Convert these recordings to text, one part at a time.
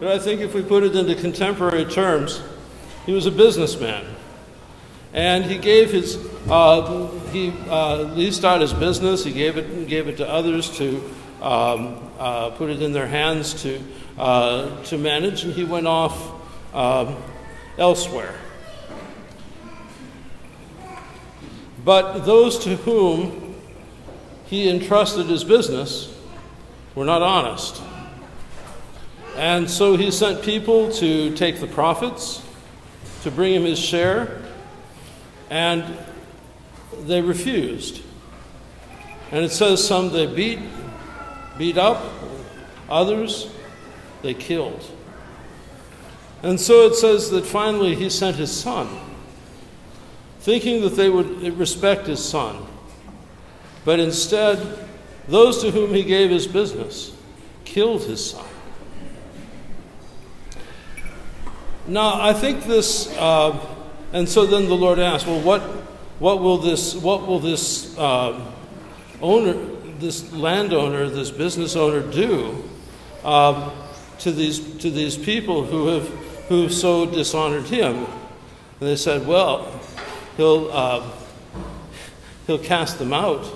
But I think if we put it into contemporary terms, he was a businessman. And he gave his, leased out his business, he gave it to others to put it in their hands to manage, and he went off elsewhere. But those to whom he entrusted his business were not honest. And so he sent people to take the profits, to bring him his share, and they refused. And it says some they beat up, others they killed. And so it says that finally he sent his son, thinking that they would respect his son. But instead, those to whom he gave his business killed his son. Now, I think this, and so then the Lord asked, well, what will this owner, this landowner, this business owner do to these people who so dishonored him? And they said, well, he'll cast them out.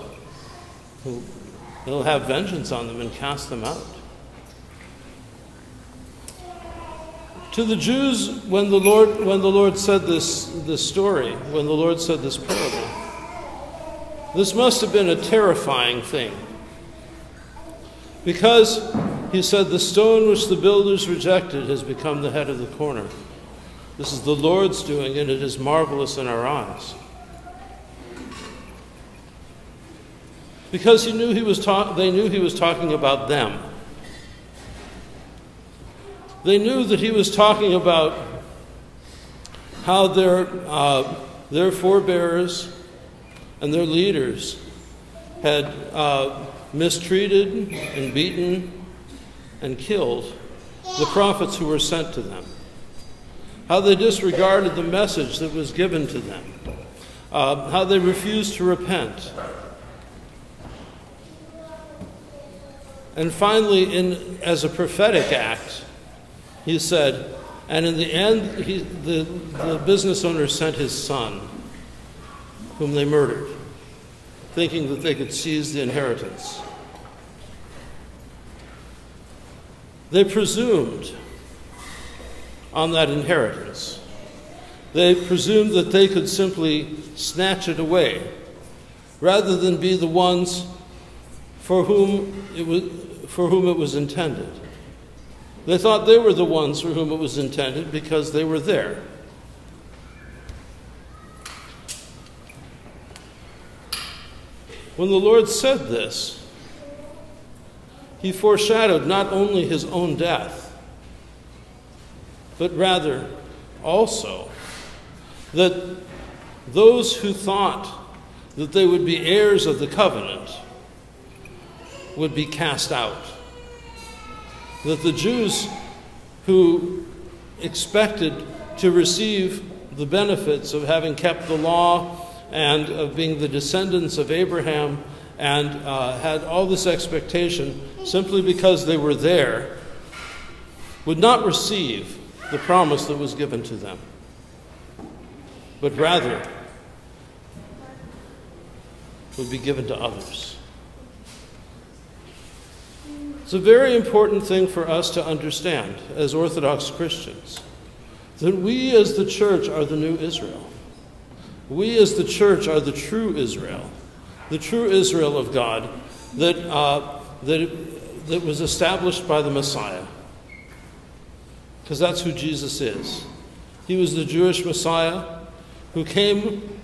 He'll have vengeance on them and cast them out. To the Jews, when the Lord said this story, when the Lord said this parable, this must have been a terrifying thing. Because he said, the stone which the builders rejected has become the head of the corner. This is the Lord's doing, and it is marvelous in our eyes. Because he knew they knew he was talking about them. They knew that he was talking about how their forebears and their leaders had mistreated and beaten and killed the prophets who were sent to them. How they disregarded the message that was given to them. How they refused to repent. And finally, as a prophetic act, he said, and in the end, the business owner sent his son, whom they murdered, thinking that they could seize the inheritance. They presumed on that inheritance. They presumed that they could simply snatch it away, rather than be the ones for whom it was intended. They thought they were the ones for whom it was intended because they were there. When the Lord said this, he foreshadowed not only his own death, but rather also that those who thought that they would be heirs of the covenant would be cast out. That the Jews who expected to receive the benefits of having kept the law and of being the descendants of Abraham and had all this expectation simply because they were there would not receive the promise that was given to them, but rather would be given to others. It's a very important thing for us to understand as Orthodox Christians, that we as the church are the new Israel. We as the church are the true Israel of God that was established by the Messiah. Because that's who Jesus is. He was the Jewish Messiah who came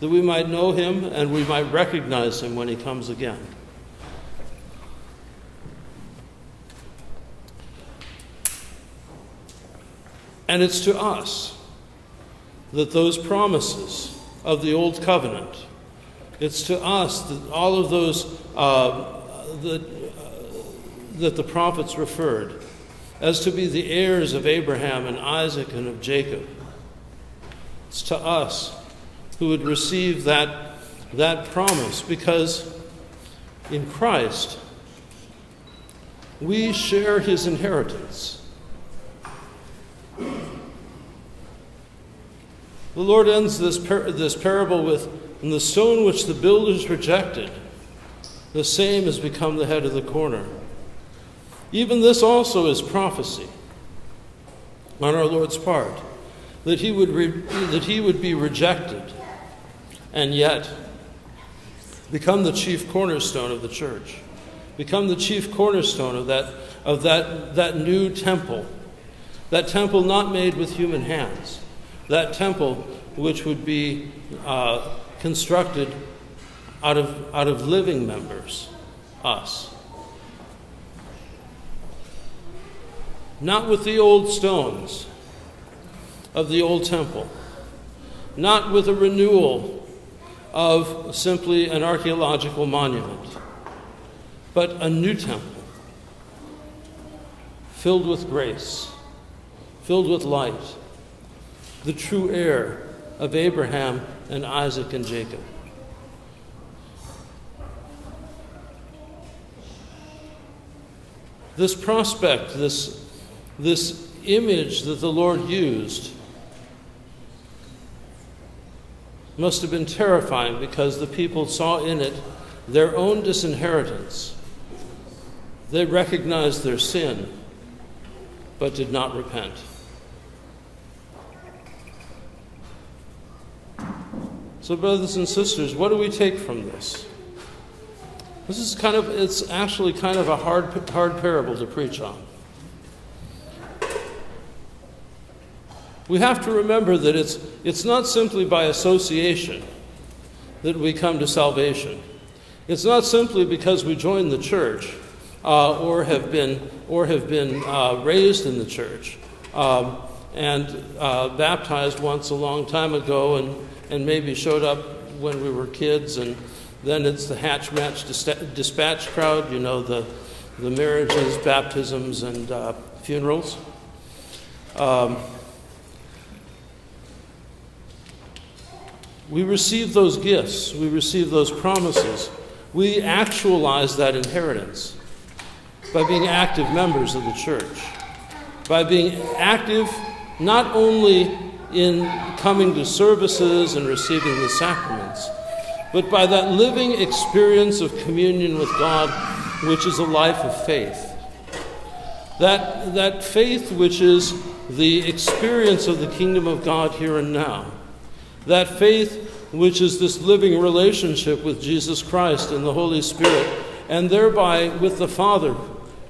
that we might know him and we might recognize him when he comes again. And it's to us that those promises of the Old Covenant, it's to us that all of those that the prophets referred as to be the heirs of Abraham and Isaac and of Jacob. It's to us who would receive that promise, because in Christ we share his inheritance. The Lord ends this parable with, "And the stone which the builders rejected, the same has become the head of the corner." Even this also is prophecy on our Lord's part, that he would be rejected and yet become the chief cornerstone of the church, become the chief cornerstone of that new temple, that temple not made with human hands, that temple which would be constructed out of living members, us. Not with the old stones of the old temple, not with a renewal of simply an archaeological monument, but a new temple filled with grace, filled with light, the true heir of Abraham and Isaac and Jacob. This prospect, this image that the Lord used must have been terrifying, because the people saw in it their own disinheritance. They recognized their sin, but did not repent. So, brothers and sisters, what do we take from this? This is it's actually kind of a hard parable to preach on. We have to remember that it's not simply by association that we come to salvation. It's not simply because we join the church or have been raised in the church and baptized once a long time ago and maybe showed up when we were kids, and then it's the Hatch-Match Dispatch crowd, you know, the marriages, baptisms, and funerals. We receive those gifts. We receive those promises. We actualize that inheritance by being active members of the church, by being active not only in coming to services and receiving the sacraments, but by that living experience of communion with God, which is a life of faith. That faith which is the experience of the kingdom of God here and now. That faith which is this living relationship with Jesus Christ and the Holy Spirit, and thereby with the Father,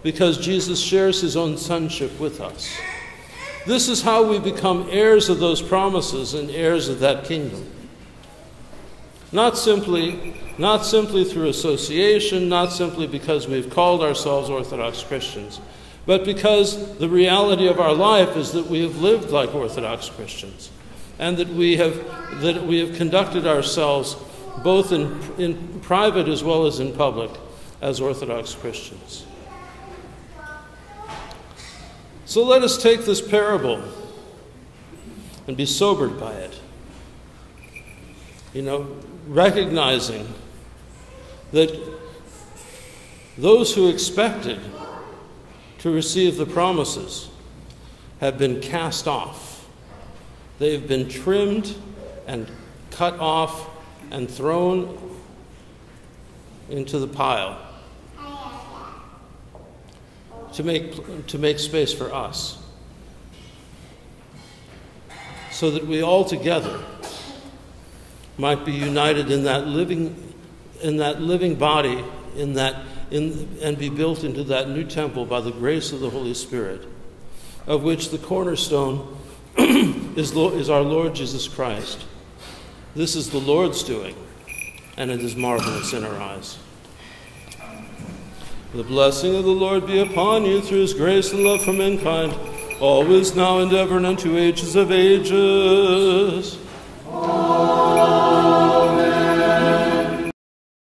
because Jesus shares his own sonship with us. This is how we become heirs of those promises and heirs of that kingdom. Not simply through association, not simply because we've called ourselves Orthodox Christians, but because the reality of our life is that we have lived like Orthodox Christians, and that we have conducted ourselves both in private as well as in public as Orthodox Christians. So let us take this parable and be sobered by it. You know, recognizing that those who expected to receive the promises have been cast off. They've been trimmed and cut off and thrown into the pile to make space for us, so that we all together might be united in that living body, and be built into that new temple by the grace of the Holy Spirit, of which the cornerstone is our Lord Jesus Christ. This is the Lord's doing, and it is marvelous in our eyes. The blessing of the Lord be upon you through his grace and love for mankind, always, now, and ever, and unto ages of ages.